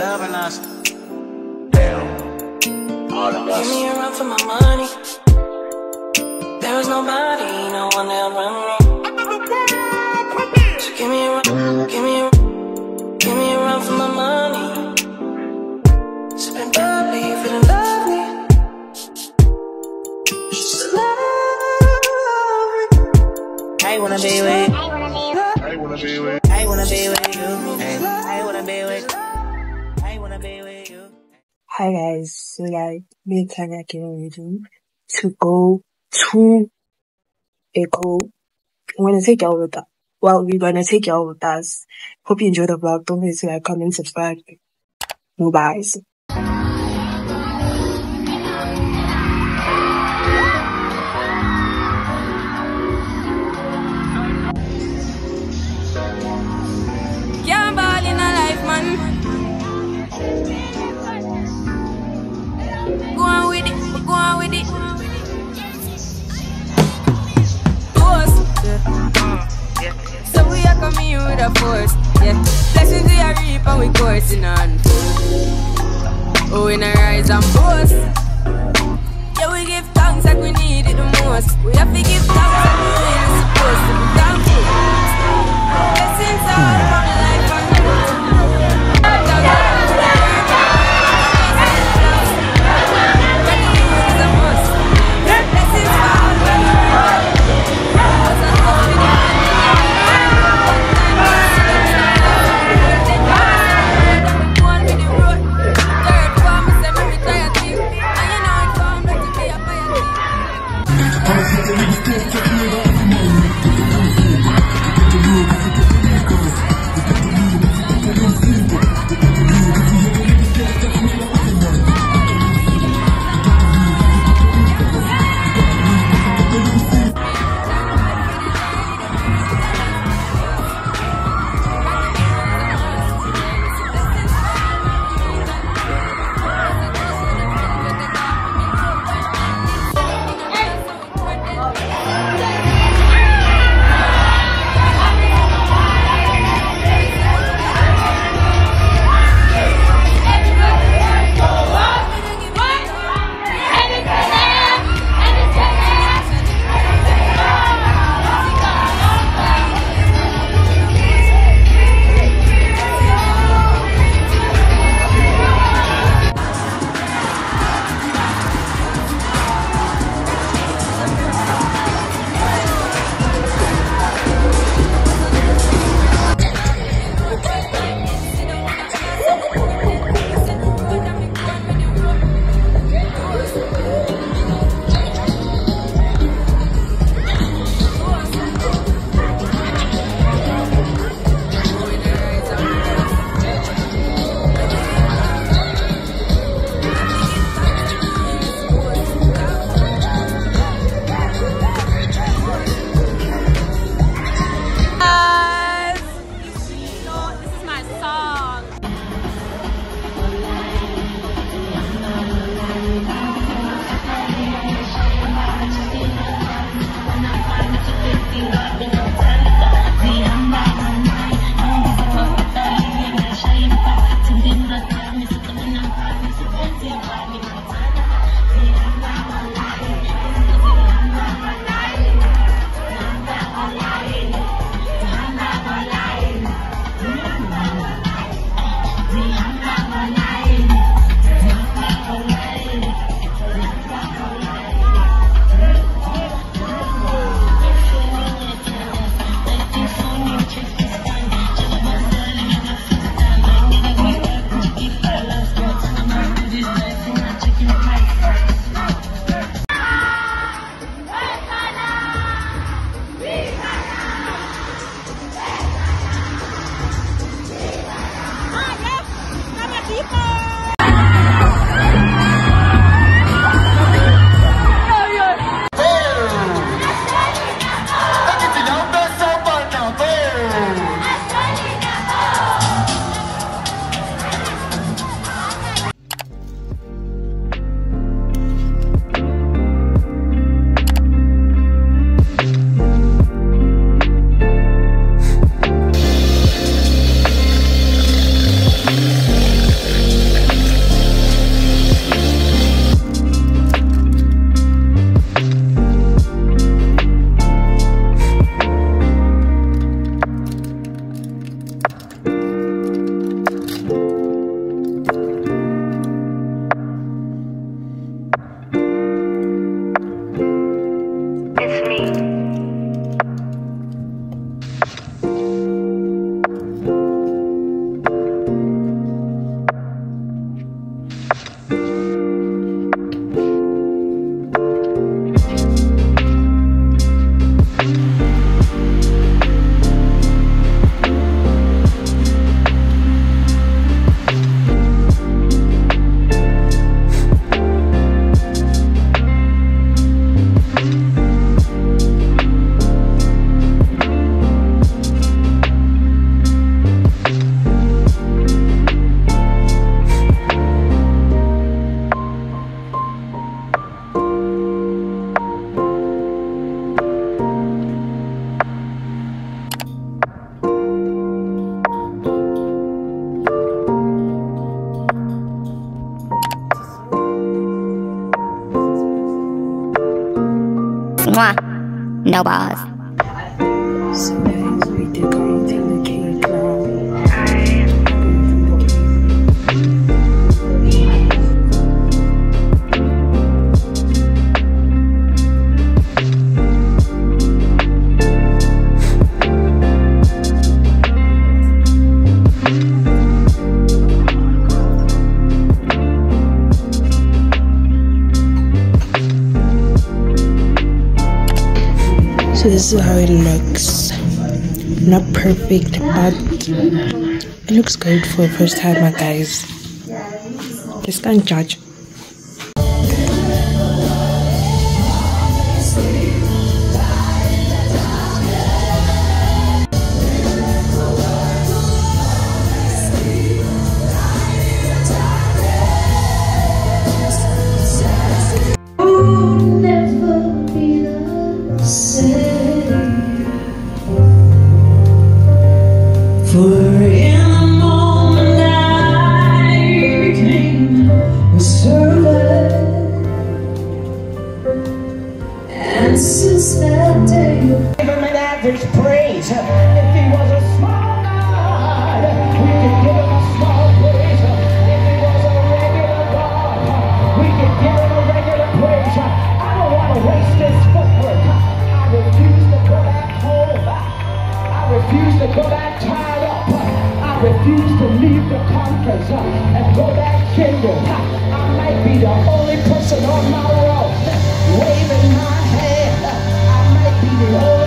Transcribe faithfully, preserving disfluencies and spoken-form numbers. love and lost. Damn, all of us. Give me a run for my money. There is nobody, no one that'll run me. So give me a run, give me a run, give me a run for my money. Sipping bubbly, feeling lovely. She's lovely. I wanna be with you. I wanna be with you. I wanna be with you. I wanna be with you. Hi guys, so yeah, me and Tanya Kim on YouTube to go to Echo. I'm gonna take y'all with us. Well, we're gonna take y'all with us. Hope you enjoyed the vlog. Don't forget to like, comment, subscribe. No buys. Me with a force, yeah. Blessings we are reap and we coursing on. Oh, in a rise and boast. Yeah, we give thanks like we need it the most. We have to give thanks like we really supposed to be thankful. Blessings all from the life and growth. Blessings all from the life and growth. I'm not going to be able to do that. no balls. So guys, we decorating the cake now. So this is how it looks. Not perfect, but it looks good for the first time, my guys. Just can't judge. There's praise. If he was a small God, we could give him a small praise. If he was a regular God, we could give him a regular praise. I don't want to waste this footwork. I refuse to go back home. I refuse to go back tied up. I refuse to leave the conference and go back single. I might be the only person on my road waving my hand. I might be the only